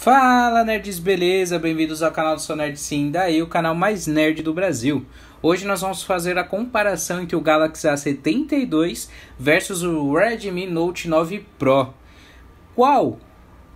Fala nerds, beleza? Bem-vindos ao canal do Sou Nerd Sim, daí o canal mais nerd do Brasil. Hoje nós vamos fazer a comparação entre o Galaxy A72 versus o Redmi Note 9 Pro. Qual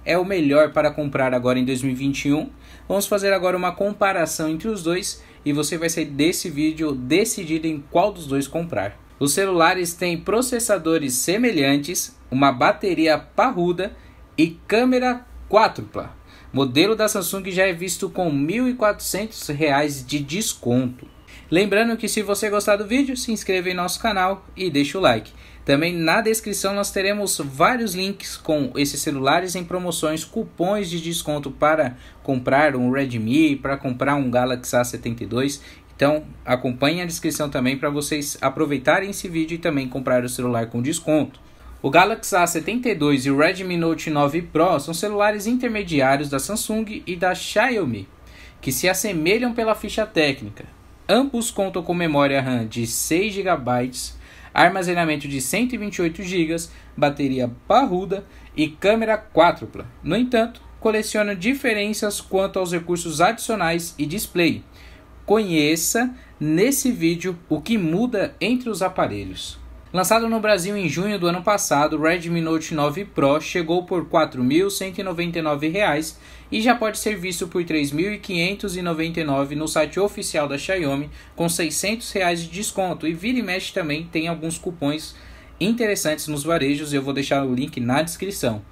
é o melhor para comprar agora em 2021? Vamos fazer agora uma comparação entre os dois e você vai sair desse vídeo decidido em qual dos dois comprar. Os celulares têm processadores semelhantes, uma bateria parruda e câmera quádrupla. Modelo da Samsung já é visto com R$ 1.400 de desconto. Lembrando que se você gostar do vídeo, se inscreva em nosso canal e deixa o like. Também na descrição nós teremos vários links com esses celulares em promoções, cupons de desconto para comprar um Redmi, para comprar um Galaxy A72. Então acompanhe a descrição também para vocês aproveitarem esse vídeo e também comprar o celular com desconto. O Galaxy A72 e o Redmi Note 9 Pro são celulares intermediários da Samsung e da Xiaomi, que se assemelham pela ficha técnica. Ambos contam com memória RAM de 6 GB, armazenamento de 128 GB, bateria parruda e câmera quádrupla. No entanto, colecionam diferenças quanto aos recursos adicionais e display. Conheça nesse vídeo o que muda entre os aparelhos. Lançado no Brasil em junho do ano passado, o Redmi Note 9 Pro chegou por R$ 4.199 e já pode ser visto por R$ 3.599 no site oficial da Xiaomi, com R$ 600 de desconto. E vira e mexe também tem alguns cupons interessantes nos varejos, eu vou deixar o link na descrição.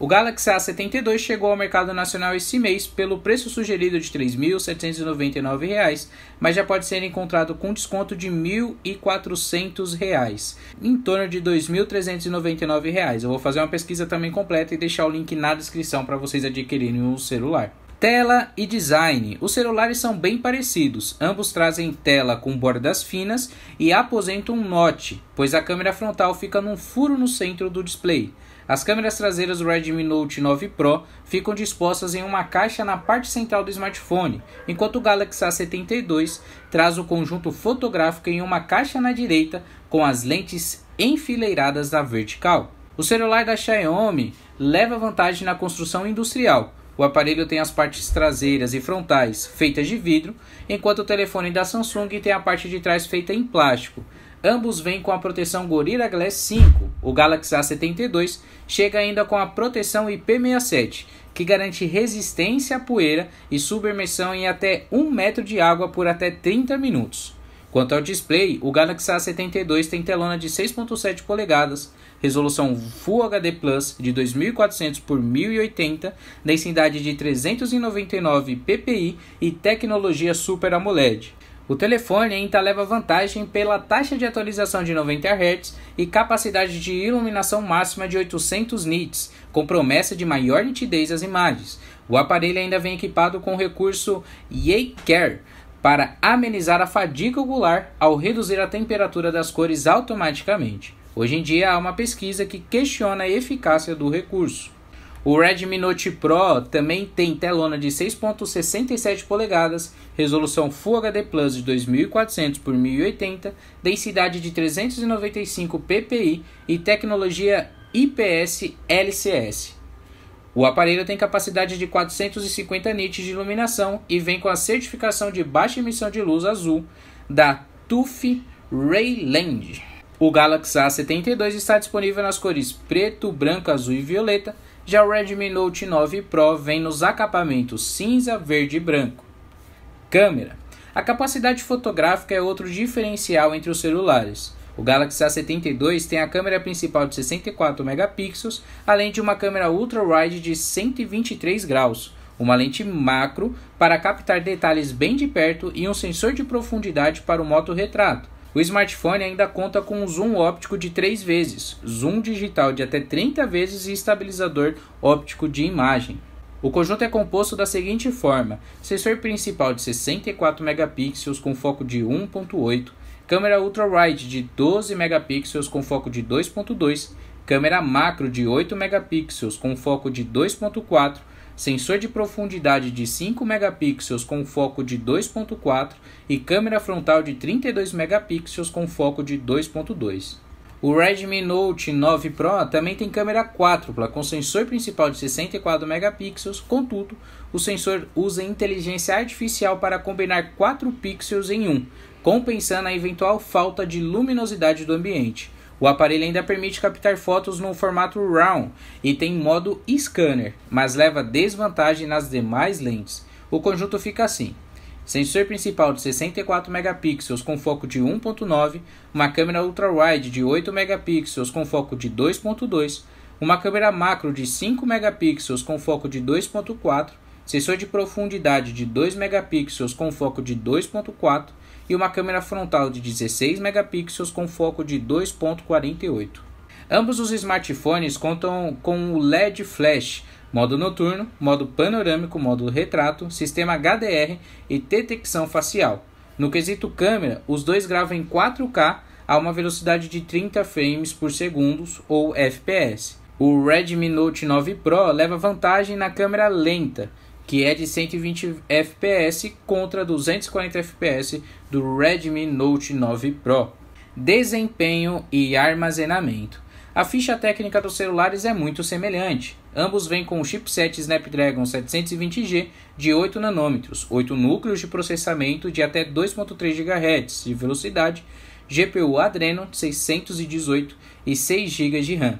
O Galaxy A72 chegou ao mercado nacional esse mês pelo preço sugerido de R$ 3.799, mas já pode ser encontrado com desconto de R$ 1.400, em torno de R$ 2.399. Eu vou fazer uma pesquisa também completa e deixar o link na descrição para vocês adquirirem o celular. Tela e design. Os celulares são bem parecidos, ambos trazem tela com bordas finas e aposentam um notch, pois a câmera frontal fica num furo no centro do display. As câmeras traseiras do Redmi Note 9 Pro ficam dispostas em uma caixa na parte central do smartphone, enquanto o Galaxy A72 traz o conjunto fotográfico em uma caixa na direita com as lentes enfileiradas na vertical. O celular da Xiaomi leva vantagem na construção industrial. O aparelho tem as partes traseiras e frontais feitas de vidro, enquanto o telefone da Samsung tem a parte de trás feita em plástico. Ambos vêm com a proteção Gorilla Glass 5. O Galaxy A72 chega ainda com a proteção IP67, que garante resistência à poeira e submersão em até 1 metro de água por até 30 minutos. Quanto ao display, o Galaxy A72 tem telona de 6.7 polegadas, resolução Full HD Plus de 2400x1080, densidade de 399 ppi e tecnologia Super AMOLED. O telefone ainda leva vantagem pela taxa de atualização de 90 Hz e capacidade de iluminação máxima de 800 nits, com promessa de maior nitidez às imagens. O aparelho ainda vem equipado com o recurso Quick Share, para amenizar a fadiga ocular ao reduzir a temperatura das cores automaticamente. Hoje em dia há uma pesquisa que questiona a eficácia do recurso. O Redmi Note Pro também tem telona de 6.67 polegadas, resolução Full HD Plus de 2400x1080, densidade de 395 ppi e tecnologia IPS-LCS. O aparelho tem capacidade de 450 nits de iluminação e vem com a certificação de baixa emissão de luz azul da TÜV Rheinland. O Galaxy A72 está disponível nas cores preto, branco, azul e violeta, já o Redmi Note 9 Pro vem nos acabamentos cinza, verde e branco. Câmera. A capacidade fotográfica é outro diferencial entre os celulares. O Galaxy A72 tem a câmera principal de 64 megapixels, além de uma câmera ultra-wide de 123 graus, uma lente macro para captar detalhes bem de perto e um sensor de profundidade para o motorretrato. O smartphone ainda conta com um zoom óptico de 3 vezes, zoom digital de até 30 vezes e estabilizador óptico de imagem. O conjunto é composto da seguinte forma: sensor principal de 64 megapixels com foco de 1.8, câmera ultra-wide de 12 megapixels com foco de 2.2, câmera macro de 8 megapixels com foco de 2.4, sensor de profundidade de 5 megapixels com foco de 2.4 e câmera frontal de 32 megapixels com foco de 2.2. O Redmi Note 9 Pro também tem câmera quádrupla, com sensor principal de 64 megapixels, contudo, o sensor usa inteligência artificial para combinar 4 pixels em um, compensando a eventual falta de luminosidade do ambiente. O aparelho ainda permite captar fotos no formato RAW e tem modo scanner, mas leva desvantagem nas demais lentes. O conjunto fica assim: sensor principal de 64 megapixels com foco de 1.9, uma câmera ultra-wide de 8 megapixels com foco de 2.2, uma câmera macro de 5 megapixels com foco de 2.4, sensor de profundidade de 2 megapixels com foco de 2.4 e uma câmera frontal de 16 megapixels com foco de 2.48. Ambos os smartphones contam com o LED flash, modo noturno, modo panorâmico, modo retrato, sistema HDR e detecção facial. No quesito câmera, os dois gravam em 4K a uma velocidade de 30 frames por segundo ou FPS. O Redmi Note 9 Pro leva vantagem na câmera lenta, que é de 120 FPS contra 240 FPS do Redmi Note 9 Pro. Desempenho e armazenamento. A ficha técnica dos celulares é muito semelhante. Ambos vêm com o chipset Snapdragon 720G de 8 nanômetros, 8 núcleos de processamento de até 2.3 GHz de velocidade, GPU Adreno 618 e 6 GB de RAM.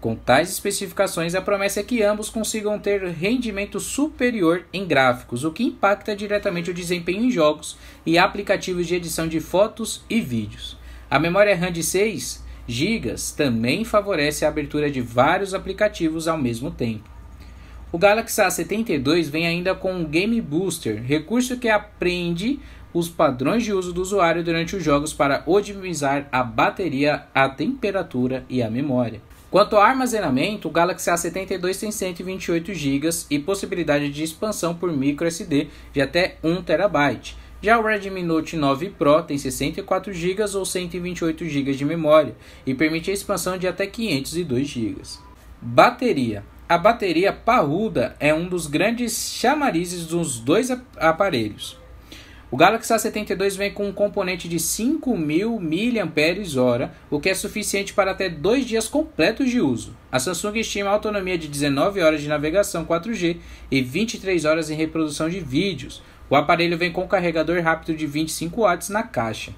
Com tais especificações, a promessa é que ambos consigam ter rendimento superior em gráficos, o que impacta diretamente o desempenho em jogos e aplicativos de edição de fotos e vídeos. A memória RAM de 6 GB também favorece a abertura de vários aplicativos ao mesmo tempo. O Galaxy A72 vem ainda com um Game Booster, recurso que aprende os padrões de uso do usuário durante os jogos para otimizar a bateria, a temperatura e a memória. Quanto ao armazenamento, o Galaxy A72 tem 128 GB e possibilidade de expansão por microSD de até 1 TB. Já o Redmi Note 9 Pro tem 64 GB ou 128 GB de memória e permite a expansão de até 502 GB. Bateria. A bateria parruda é um dos grandes chamarizes dos dois aparelhos. O Galaxy A72 vem com um componente de 5.000 mAh, o que é suficiente para até 2 dias completos de uso. A Samsung estima a autonomia de 19 horas de navegação 4G e 23 horas em reprodução de vídeos. O aparelho vem com carregador rápido de 25 watts na caixa.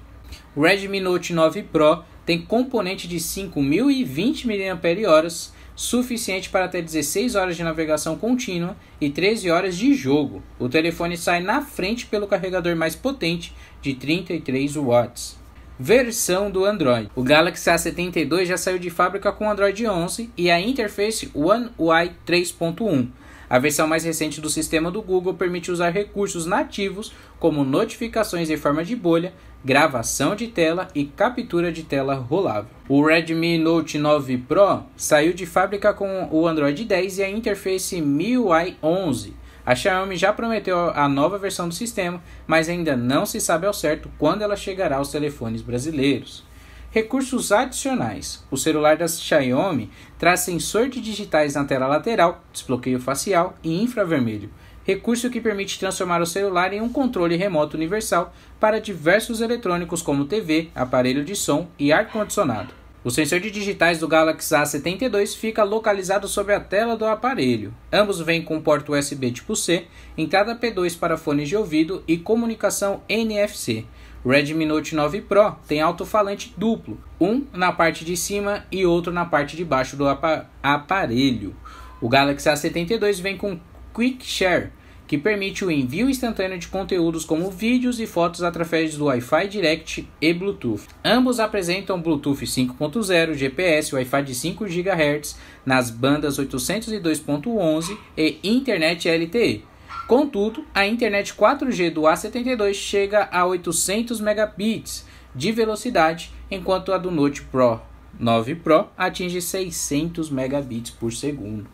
O Redmi Note 9 Pro tem componente de 5.020 mAh, suficiente para até 16 horas de navegação contínua e 13 horas de jogo. O telefone sai na frente pelo carregador mais potente de 33 watts. Versão do Android. O Galaxy A72 já saiu de fábrica com Android 11 e a interface One UI 3.1. A versão mais recente do sistema do Google permite usar recursos nativos como notificações em forma de bolha, gravação de tela e captura de tela rolável. O Redmi Note 9 Pro saiu de fábrica com o Android 10 e a interface MIUI 11. A Xiaomi já prometeu a nova versão do sistema, mas ainda não se sabe ao certo quando ela chegará aos telefones brasileiros. Recursos adicionais. O celular da Xiaomi traz sensor de digitais na tela lateral, desbloqueio facial e infravermelho, recurso que permite transformar o celular em um controle remoto universal para diversos eletrônicos como TV, aparelho de som e ar-condicionado. O sensor de digitais do Galaxy A72 fica localizado sobre a tela do aparelho. Ambos vêm com porta USB tipo C, entrada P2 para fones de ouvido e comunicação NFC. O Redmi Note 9 Pro tem alto-falante duplo, um na parte de cima e outro na parte de baixo do aparelho. O Galaxy A72 vem com Quick Share, que permite o envio instantâneo de conteúdos como vídeos e fotos através do Wi-Fi Direct e Bluetooth. Ambos apresentam Bluetooth 5.0, GPS, Wi-Fi de 5 GHz nas bandas 802.11 e internet LTE. Contudo, a internet 4G do A72 chega a 800 megabits de velocidade, enquanto a do Note Pro 9 Pro atinge 600 megabits por segundo.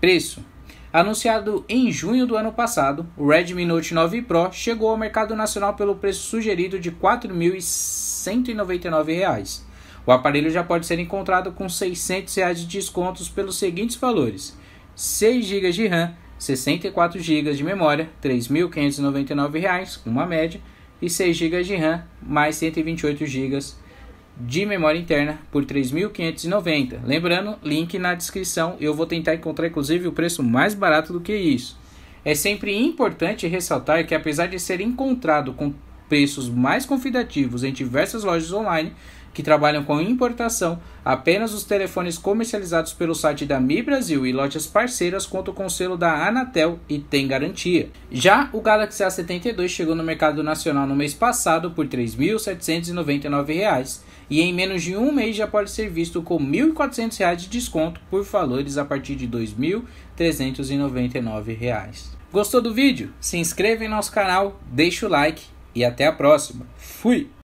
Preço. Anunciado em junho do ano passado, o Redmi Note 9 Pro chegou ao mercado nacional pelo preço sugerido de R$ 4.199. O aparelho já pode ser encontrado com R$ 600 de descontos pelos seguintes valores: 6 GB de RAM, 64 GB de memória, R$ 3.599, uma média, e 6 GB de RAM mais 128 GB, R$ de memória interna por 3.590. Lembrando, link na descrição, eu vou tentar encontrar inclusive o preço mais barato do que isso. É sempre importante ressaltar que apesar de ser encontrado com preços mais convidativos em diversas lojas online que trabalham com importação, apenas os telefones comercializados pelo site da Mi Brasil e lojas parceiras contam com o selo da Anatel e tem garantia. Já o Galaxy A72 chegou no mercado nacional no mês passado por R$ 3.799 e em menos de um mês já pode ser visto com R$ 1.400 de desconto por valores a partir de R$ 2.399. Gostou do vídeo? Se inscreva em nosso canal, deixa o like e até a próxima. Fui!